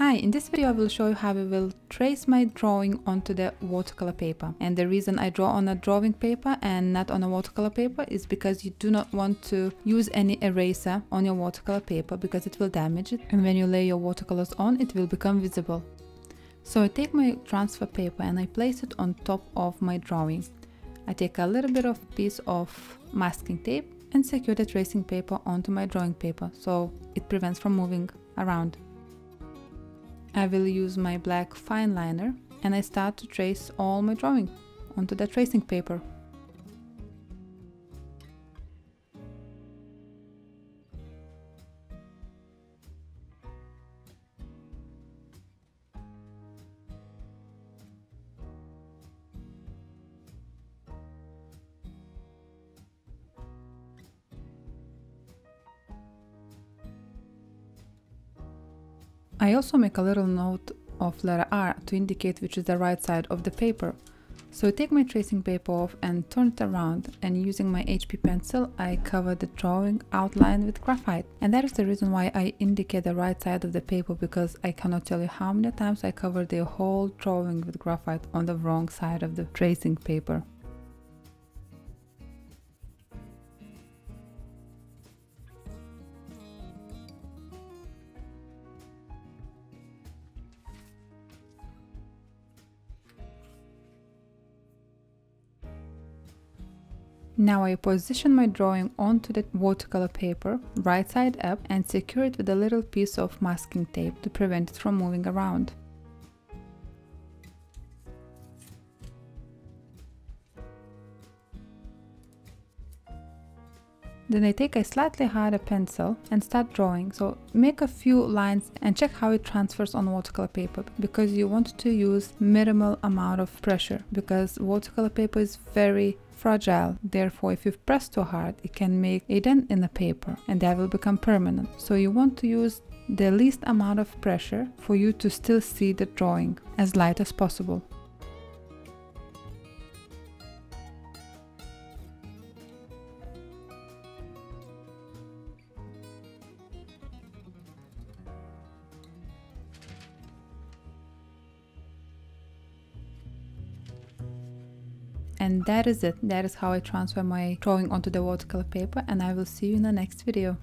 Hi, in this video I will show you how I will trace my drawing onto the watercolor paper. And the reason I draw on a drawing paper and not on a watercolor paper is because you do not want to use any eraser on your watercolor paper because it will damage it, and when you lay your watercolors on, it will become visible. So I take my transfer paper and I place it on top of my drawing. I take a little bit of piece of masking tape and secure the tracing paper onto my drawing paper so it prevents from moving around. I will use my black fine liner and I start to trace all my drawing onto the tracing paper. I also make a little note of letter R to indicate which is the right side of the paper. So I take my tracing paper off and turn it around, and using my HP pencil I cover the drawing outline with graphite. And that is the reason why I indicate the right side of the paper, because I cannot tell you how many times I cover the whole drawing with graphite on the wrong side of the tracing paper. Now I position my drawing onto the watercolor paper, right side up, and secure it with a little piece of masking tape to prevent it from moving around. Then I take a slightly harder pencil and start drawing, so make a few lines and check how it transfers on watercolor paper, because you want to use minimal amount of pressure, because watercolor paper is very fragile. Therefore, if you press too hard, it can make a dent in the paper and that will become permanent. So you want to use the least amount of pressure for you to still see the drawing, as light as possible. And that is it. That is how I transfer my drawing onto the watercolor paper, and I will see you in the next video.